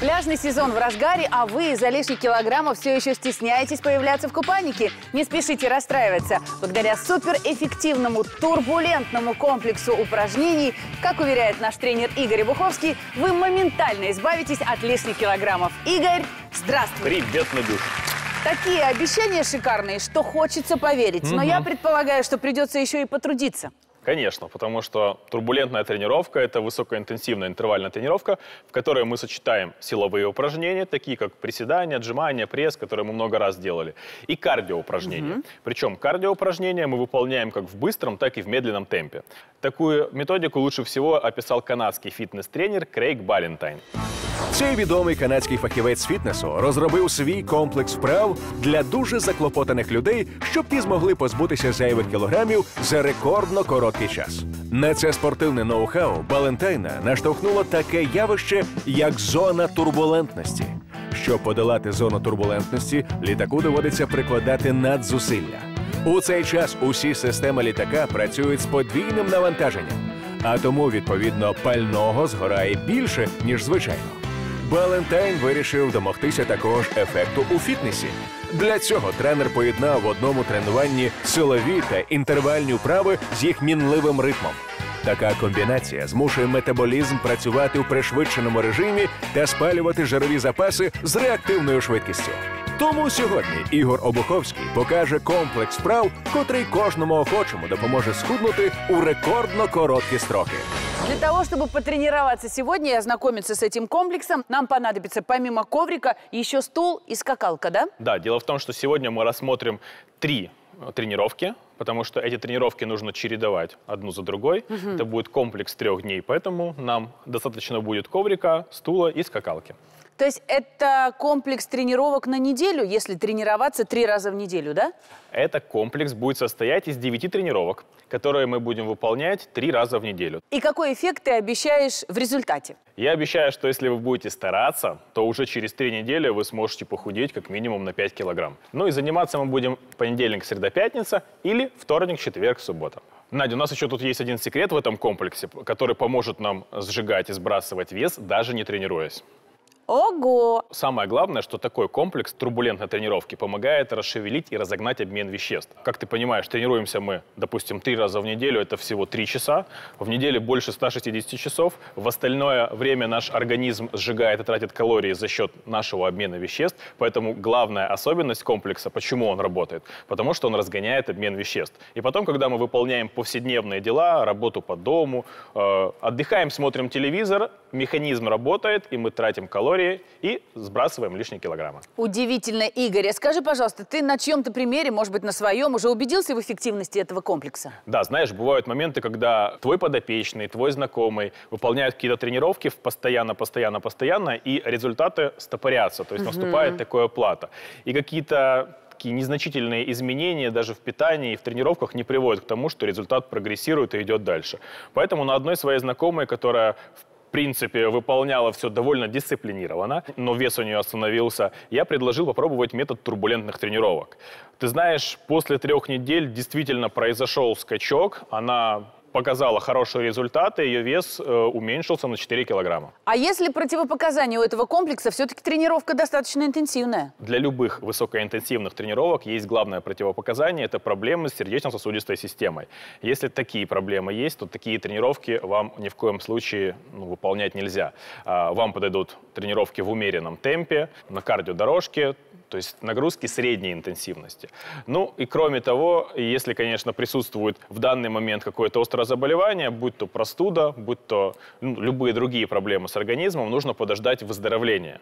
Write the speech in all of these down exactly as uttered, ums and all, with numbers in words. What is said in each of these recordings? Пляжный сезон в разгаре, а вы из-за лишних килограммов все еще стесняетесь появляться в купальнике? Не спешите расстраиваться. Благодаря суперэффективному турбулентному комплексу упражнений, как уверяет наш тренер Игорь Буховский, вы моментально избавитесь от лишних килограммов. Игорь, здравствуй! Привет, Надюш! Такие обещания шикарные, что хочется поверить. Но я предполагаю, что придется еще и потрудиться. Конечно, потому что турбулентная тренировка – это высокоинтенсивная интервальная тренировка, в которой мы сочетаем силовые упражнения, такие как приседания, отжимания, пресс, которые мы много раз делали, и кардиоупражнения. Угу. Причем кардиоупражнения мы выполняем как в быстром, так и в медленном темпе. Такую методику лучше всего описал канадский фітнес-тренер Крейг Баллантайн. Цей відомий канадський фахівець фітнесу розробив свій комплекс вправ для дуже заклопотаних людей, щоб ті змогли позбутися зайвих кілограмів за рекордно короткий час. На це спортивне ноу-хау Баллантайна наштовхнуло таке явище, як зона турбулентності. Щоб подолати зону турбулентності, літаку доводиться прикладати надзусилля. У цей час усі системи літака працюють з подвійним навантаженням, а тому, відповідно, пального згорає більше, ніж звичайно. Баллантайн вирішив домогтися такого ж ефекту у фітнесі. Для цього тренер поєднав в одному тренуванні силові та інтервальні вправи з їх мінливим ритмом. Така комбінація змушує метаболізм працювати в пришвидшеному режимі та спалювати жирові запаси з реактивною швидкістю. Тому сьогодні Ігор Буховський покаже комплекс вправ, котрий кожному охочому допоможе схуднути у рекордно короткі строки. Для того, чтобы потренироваться сегодня и ознакомиться с этим комплексом, нам понадобится помимо коврика еще стул и скакалка, да? Да, дело в том, что сегодня мы рассмотрим три тренировки, потому что эти тренировки нужно чередовать одну за другой. Угу. Это будет комплекс трех дней, поэтому нам достаточно будет коврика, стула и скакалки. То есть это комплекс тренировок на неделю, если тренироваться три раза в неделю, да? Этот комплекс будет состоять из девяти тренировок, которые мы будем выполнять три раза в неделю. И какой эффект ты обещаешь в результате? Я обещаю, что если вы будете стараться, то уже через три недели вы сможете похудеть как минимум на пять килограмм. Ну и заниматься мы будем понедельник, среда, пятница или вторник, четверг, суббота. Надя, у нас еще тут есть один секрет в этом комплексе, который поможет нам сжигать и сбрасывать вес, даже не тренируясь. Ого! Самое главное, что такой комплекс турбулентной тренировки помогает расшевелить и разогнать обмен веществ. Как ты понимаешь, тренируемся мы, допустим, три раза в неделю, это всего три часа. В неделе больше ста шестидесяти часов. В остальное время наш организм сжигает и тратит калории за счет нашего обмена веществ. Поэтому главная особенность комплекса, почему он работает, потому что он разгоняет обмен веществ. И потом, когда мы выполняем повседневные дела, работу по дому, э, отдыхаем, смотрим телевизор, механизм работает, и мы тратим калории и сбрасываем лишние килограммы. Удивительно, Игорь. Скажи, пожалуйста, ты на чьем-то примере, может быть, на своем, уже убедился в эффективности этого комплекса? Да, знаешь, бывают моменты, когда твой подопечный, твой знакомый выполняют какие-то тренировки постоянно, постоянно, постоянно, и результаты стопорятся, то есть угу. наступает такая плата. И какие-то такие незначительные изменения даже в питании и в тренировках не приводят к тому, что результат прогрессирует и идет дальше. Поэтому на одной своей знакомой, которая в В принципе, выполняла все довольно дисциплинированно, но вес у нее остановился, я предложил попробовать метод турбулентных тренировок. Ты знаешь, после трех недель действительно произошел скачок, она показала хорошие результаты, ее вес э, уменьшился на четыре килограмма. А если противопоказания у этого комплекса, все-таки тренировка достаточно интенсивная? Для любых высокоинтенсивных тренировок есть главное противопоказание – это проблемы с сердечно-сосудистой системой. Если такие проблемы есть, то такие тренировки вам ни в коем случае ну, выполнять нельзя. А, вам подойдут тренировки в умеренном темпе, на кардиодорожке, то есть нагрузки средней интенсивности. Ну и кроме того, если, конечно, присутствует в данный момент какое-то острое заболевание, будь то простуда, будь то ну, любые другие проблемы с организмом, нужно подождать выздоровления.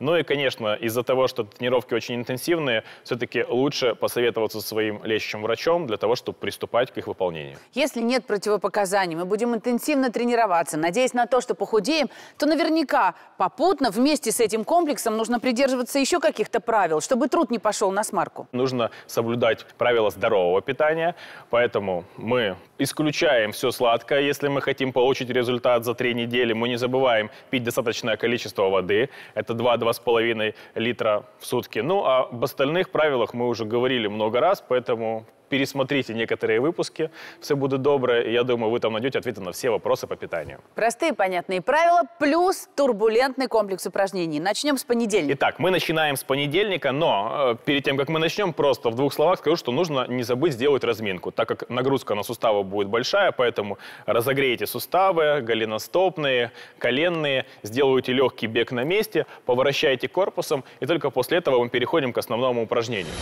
Ну и, конечно, из-за того, что тренировки очень интенсивные, все-таки лучше посоветоваться со своим лечащим врачом для того, чтобы приступать к их выполнению. Если нет противопоказаний, мы будем интенсивно тренироваться, надеясь на то, что похудеем, то наверняка попутно вместе с этим комплексом нужно придерживаться еще каких-то правил, чтобы труд не пошел на смарку. Нужно соблюдать правила здорового питания, поэтому мы исключаем все сладкое, если мы хотим получить результат за три недели. Мы не забываем пить достаточное количество воды, это два-два с половиной литра в сутки. Ну, а об остальных правилах мы уже говорили много раз, поэтому пересмотрите некоторые выпуски, все будет добро, и я думаю, вы там найдете ответы на все вопросы по питанию. Простые понятные правила, плюс турбулентный комплекс упражнений. Начнем с понедельника. Итак, мы начинаем с понедельника, но перед тем, как мы начнем, просто в двух словах скажу, что нужно не забыть сделать разминку, так как нагрузка на суставы будет большая, поэтому разогрейте суставы, голеностопные, коленные, сделайте легкий бег на месте, поворачивайте корпусом, и только после этого мы переходим к основному упражнению.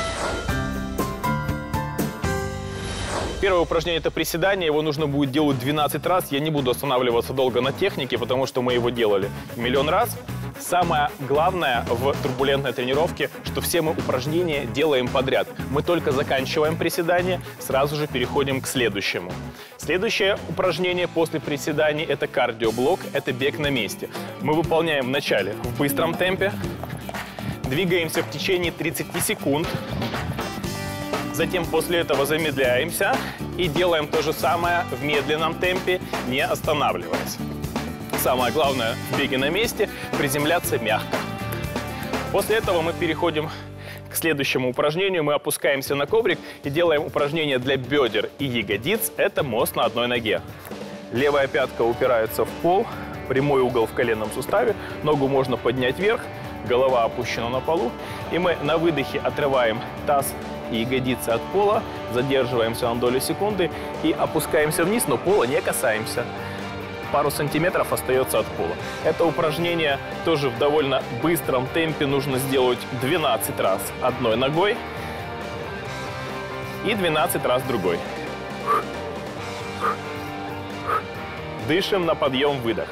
Первое упражнение – это приседание. Его нужно будет делать двенадцать раз. Я не буду останавливаться долго на технике, потому что мы его делали миллион раз. Самое главное в турбулентной тренировке, что все мы упражнения делаем подряд. Мы только заканчиваем приседание, сразу же переходим к следующему. Следующее упражнение после приседаний – это кардиоблок, это бег на месте. Мы выполняем вначале в быстром темпе, двигаемся в течение тридцати секунд. Затем после этого замедляемся и делаем то же самое в медленном темпе, не останавливаясь. Самое главное в беге на месте – приземляться мягко. После этого мы переходим к следующему упражнению. Мы опускаемся на коврик и делаем упражнение для бедер и ягодиц. Это мост на одной ноге. Левая пятка упирается в пол, прямой угол в коленном суставе, ногу можно поднять вверх, голова опущена на полу. И мы на выдохе отрываем таз и ягодицы от пола, задерживаемся на долю секунды и опускаемся вниз, но пола не касаемся. Пару сантиметров остается от пола. Это упражнение тоже в довольно быстром темпе нужно сделать двенадцать раз одной ногой и двенадцать раз другой. Дышим на подъем-выдох.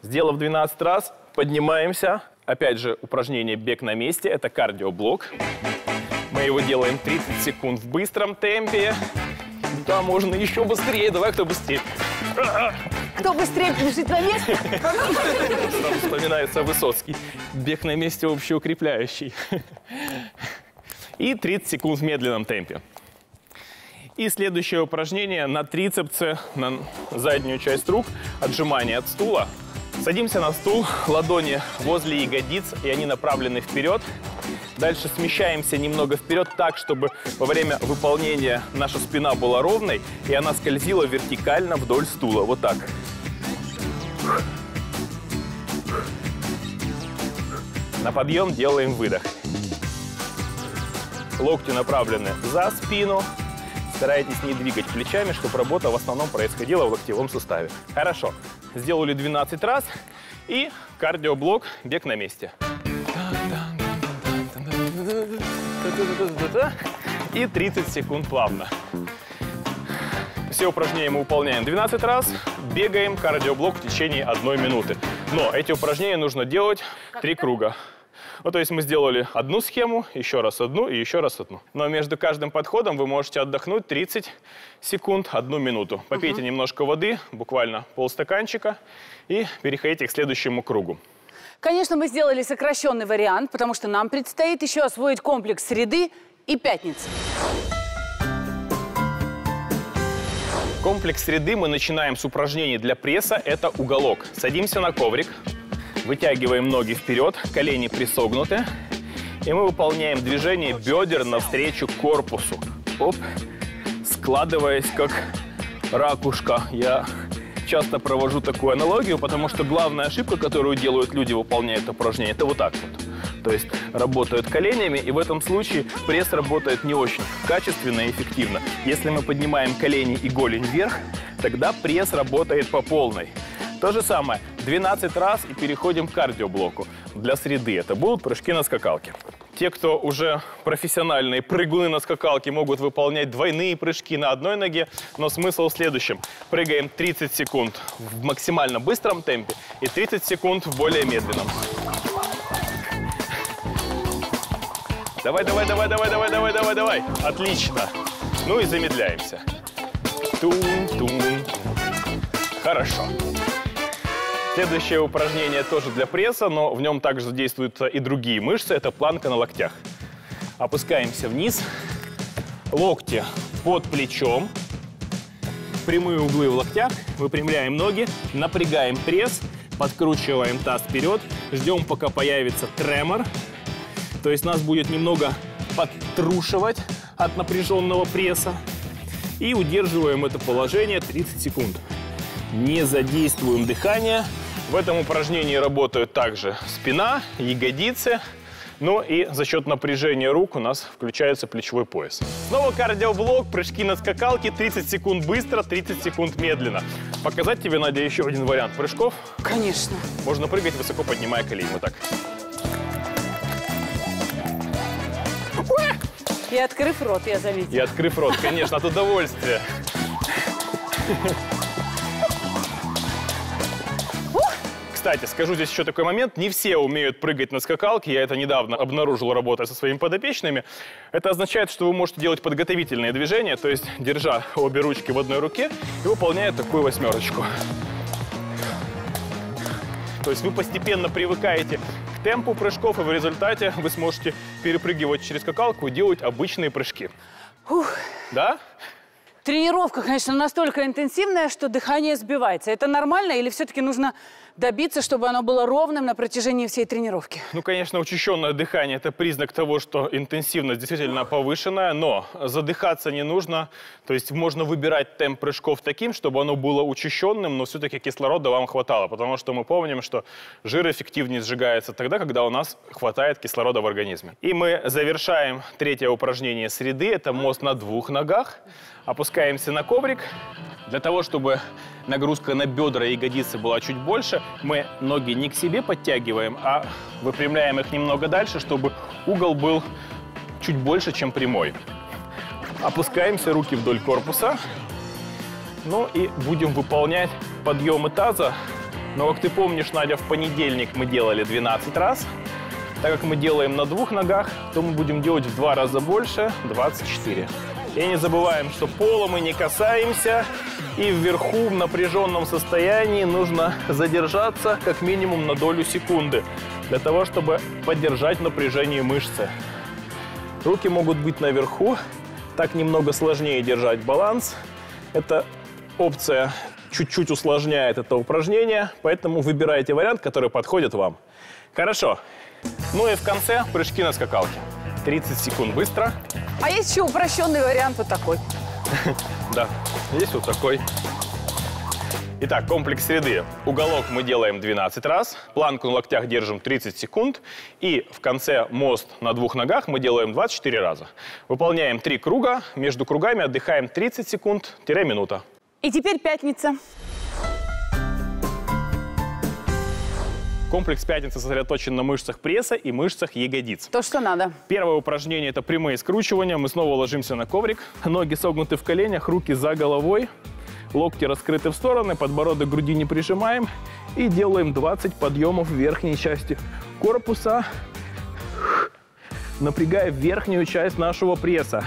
Сделав двенадцать раз, поднимаемся. Опять же, упражнение «Бег на месте» – это кардиоблок. Мы его делаем тридцать секунд в быстром темпе. Да, можно еще быстрее. Давай, кто быстрее. Кто быстрее прибежит на месте? Сразу вспоминается Высоцкий. Бег на месте общеукрепляющий. И тридцать секунд в медленном темпе. И следующее упражнение на трицепсы, на заднюю часть рук. Отжимание от стула. Садимся на стул, ладони возле ягодиц, и они направлены вперед. Дальше смещаемся немного вперед так, чтобы во время выполнения наша спина была ровной, и она скользила вертикально вдоль стула. Вот так. На подъем делаем выдох. Локти направлены за спину. Старайтесь не двигать плечами, чтобы работа в основном происходила в локтевом суставе. Хорошо. Сделали двенадцать раз. И кардиоблок, бег на месте. И тридцать секунд плавно. Все упражнения мы выполняем двенадцать раз. Бегаем кардиоблок в течение одной минуты. Но эти упражнения нужно делать три круга. Ну, то есть мы сделали одну схему, еще раз одну и еще раз одну. Но между каждым подходом вы можете отдохнуть тридцать секунд, одну минуту. Попейте угу. немножко воды, буквально полстаканчика, и переходите к следующему кругу. Конечно, мы сделали сокращенный вариант, потому что нам предстоит еще освоить комплекс среды и пятницы. Комплекс среды мы начинаем с упражнений для пресса. Это уголок. Садимся на коврик. Вытягиваем ноги вперед, колени присогнуты. И мы выполняем движение бедер навстречу корпусу. Оп, складываясь как ракушка. Я часто провожу такую аналогию, потому что главная ошибка, которую делают люди, выполняя это упражнение, это вот так вот. То есть работают коленями, и в этом случае пресс работает не очень качественно и эффективно. Если мы поднимаем колени и голень вверх, тогда пресс работает по полной. То же самое. двенадцать раз и переходим к кардиоблоку. Для среды это будут прыжки на скакалке. Те, кто уже профессиональные прыгуны на скакалке, могут выполнять двойные прыжки на одной ноге. Но смысл в следующем. Прыгаем тридцать секунд в максимально быстром темпе и тридцать секунд в более медленном. Давай, давай, давай, давай, давай, давай, давай, давай. Отлично. Ну и замедляемся. Тун-тун. Хорошо. Следующее упражнение тоже для пресса, но в нем также задействуются и другие мышцы. Это планка на локтях. Опускаемся вниз. Локти под плечом. Прямые углы в локтях. Выпрямляем ноги. Напрягаем пресс. Подкручиваем таз вперед. Ждем, пока появится тремор. То есть нас будет немного подтрушивать от напряженного пресса. И удерживаем это положение тридцать секунд. Не задействуем дыхание. В этом упражнении работают также спина, ягодицы. Ну и за счет напряжения рук у нас включается плечевой пояс. Снова кардиоблок, прыжки на скакалке, тридцать секунд быстро, тридцать секунд медленно. Показать тебе, Надя, еще один вариант прыжков? Конечно. Можно прыгать, высоко поднимая колени. Вот так. И открыв рот, я заметила. И открыв рот, конечно, от удовольствия. Кстати, скажу здесь еще такой момент. Не все умеют прыгать на скакалке. Я это недавно обнаружил, работая со своими подопечными. Это означает, что вы можете делать подготовительные движения, то есть держа обе ручки в одной руке и выполняя такую восьмерочку. То есть вы постепенно привыкаете к темпу прыжков, и в результате вы сможете перепрыгивать через скакалку и делать обычные прыжки. Ух. Да? Тренировка, конечно, настолько интенсивная, что дыхание сбивается. Это нормально или все-таки нужно добиться, чтобы оно было ровным на протяжении всей тренировки? Ну, конечно, учащенное дыхание – это признак того, что интенсивность действительно повышенная, но задыхаться не нужно. То есть можно выбирать темп прыжков таким, чтобы оно было учащенным, но все-таки кислорода вам хватало, потому что мы помним, что жир эффективнее сжигается тогда, когда у нас хватает кислорода в организме. И мы завершаем третье упражнение среды – это мост на двух ногах. Опускаемся на коврик. Для того, чтобы нагрузка на бедра и ягодицы была чуть больше, мы ноги не к себе подтягиваем, а выпрямляем их немного дальше, чтобы угол был чуть больше, чем прямой. Опускаемся, руки вдоль корпуса. Ну и будем выполнять подъемы таза. Но, как ты помнишь, Надя, в понедельник мы делали двенадцать раз. Так как мы делаем на двух ногах, то мы будем делать в два раза больше – двадцать четыре. И не забываем, что пола мы не касаемся, и вверху в напряженном состоянии нужно задержаться как минимум на долю секунды, для того, чтобы поддержать напряжение мышцы. Руки могут быть наверху, так немного сложнее держать баланс. Эта опция чуть-чуть усложняет это упражнение, поэтому выбирайте вариант, который подходит вам. Хорошо. Ну и в конце прыжки на скакалке. тридцать секунд быстро. А есть еще упрощенный вариант вот такой. Да, есть вот такой. Итак, комплекс среды. Уголок мы делаем двенадцать раз, планку на локтях держим тридцать секунд, и в конце мост на двух ногах мы делаем двадцать четыре раза. Выполняем три круга, между кругами отдыхаем тридцать секунд-минута. И теперь пятница. Комплекс пятницы сосредоточен на мышцах пресса и мышцах ягодиц. То, что надо. Первое упражнение – это прямые скручивания. Мы снова ложимся на коврик. Ноги согнуты в коленях, руки за головой. Локти раскрыты в стороны, подбородок к груди не прижимаем. И делаем двадцать подъемов в верхней части корпуса, напрягая верхнюю часть нашего пресса.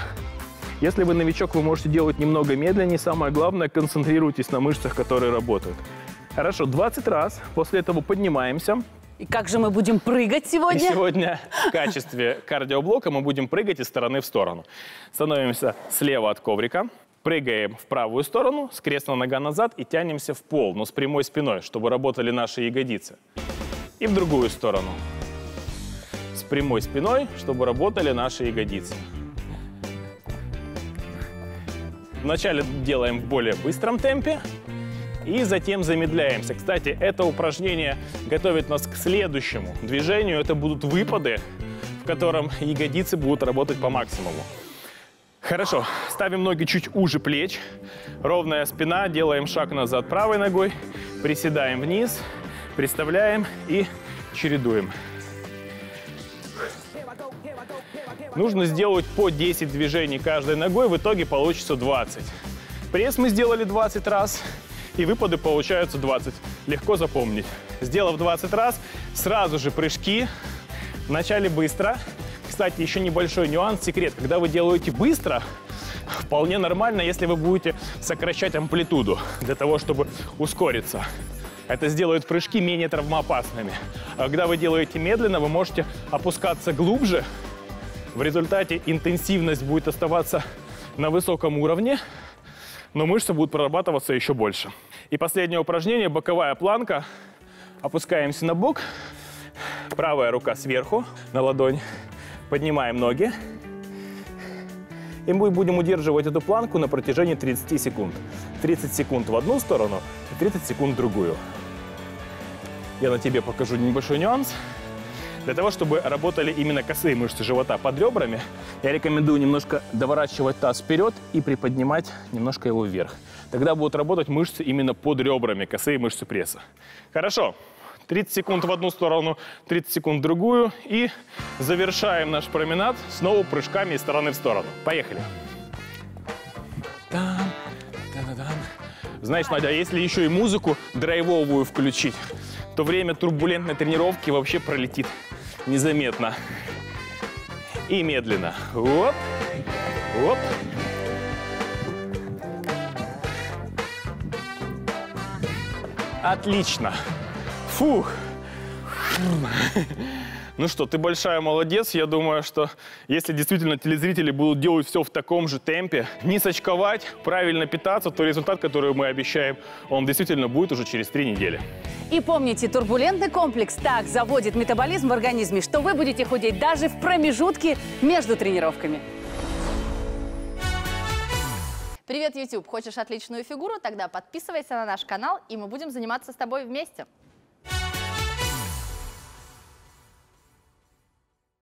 Если вы новичок, вы можете делать немного медленнее. Самое главное – концентрируйтесь на мышцах, которые работают. Хорошо, двадцать раз. После этого поднимаемся. И как же мы будем прыгать сегодня? И сегодня в качестве кардиоблока мы будем прыгать из стороны в сторону. Становимся слева от коврика, прыгаем в правую сторону, скрестная нога назад и тянемся в пол, но с прямой спиной, чтобы работали наши ягодицы. И в другую сторону. С прямой спиной, чтобы работали наши ягодицы. Вначале делаем в более быстром темпе. И затем замедляемся. Кстати, это упражнение готовит нас к следующему движению. Это будут выпады, в котором ягодицы будут работать по максимуму. Хорошо. Ставим ноги чуть уже плеч. Ровная спина. Делаем шаг назад правой ногой. Приседаем вниз. Приставляем и чередуем. Нужно сделать по десять движений каждой ногой. В итоге получится двадцать. Пресс мы сделали двадцать раз. И выпады получаются двадцать. Легко запомнить. Сделав двадцать раз, сразу же прыжки. Вначале быстро. Кстати, еще небольшой нюанс, секрет. Когда вы делаете быстро, вполне нормально, если вы будете сокращать амплитуду для того, чтобы ускориться. Это сделает прыжки менее травмоопасными. А когда вы делаете медленно, вы можете опускаться глубже. В результате интенсивность будет оставаться на высоком уровне, но мышцы будут прорабатываться еще больше. И последнее упражнение – боковая планка. Опускаемся на бок, правая рука сверху на ладонь, поднимаем ноги, И мы будем удерживать эту планку на протяжении тридцати секунд. тридцать секунд в одну сторону, и тридцать секунд в другую. Я на тебе покажу небольшой нюанс. Для того, чтобы работали именно косые мышцы живота под ребрами, я рекомендую немножко доворачивать таз вперед и приподнимать немножко его вверх. Тогда будут работать мышцы именно под ребрами, косые мышцы пресса. Хорошо. тридцать секунд в одну сторону, тридцать секунд в другую. И завершаем наш променад снова прыжками из стороны в сторону. Поехали. Знаешь, Надя, если еще и музыку драйвовую включить, то время турбулентной тренировки вообще пролетит незаметно. И медленно. Оп, оп. Отлично. Фух. Ну что, ты большая молодец. Я думаю, что если действительно телезрители будут делать все в таком же темпе, не сочковать, правильно питаться, то результат, который мы обещаем, он действительно будет уже через три недели. И помните, турбулентный комплекс так заводит метаболизм в организме, что вы будете худеть даже в промежутке между тренировками. Привет, YouTube! Хочешь отличную фигуру? Тогда подписывайся на наш канал, и мы будем заниматься с тобой вместе.